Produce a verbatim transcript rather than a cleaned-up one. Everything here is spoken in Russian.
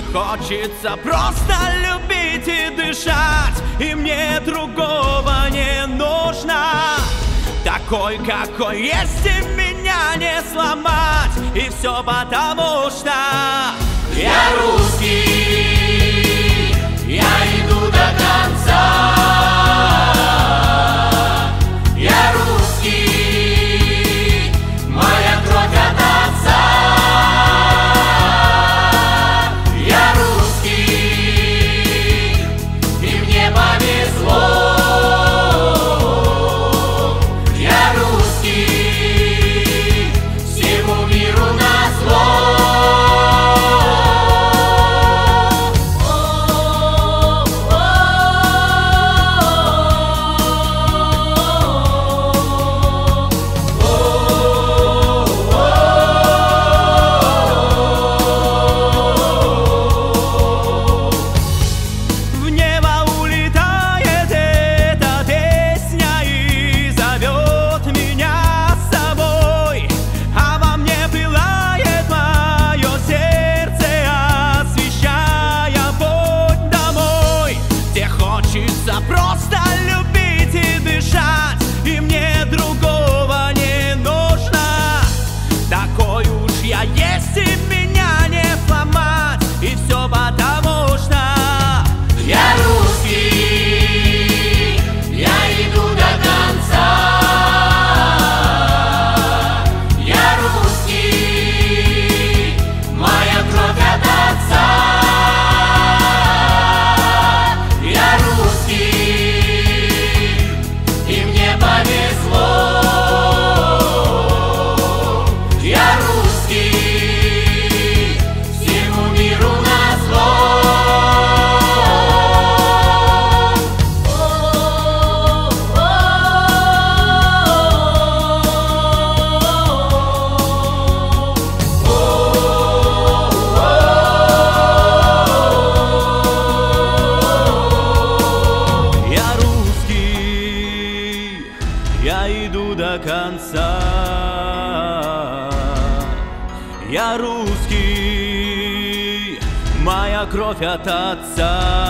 и хочется просто любить и дышать, и мне другого не нужно. Такой, какой есть, и меня не сломать, и все потому что я русский, я иду до конца. Я русский, моя кровь от отца. Я русский, и мне повезло. Просто любить и дышать, и мне другого не нужно. Такой уж я есть, и меня не сломать, и все потому что я русский, я иду до конца. Я русский, моя кровь от отца. До конца. Я русский, моя кровь от отца.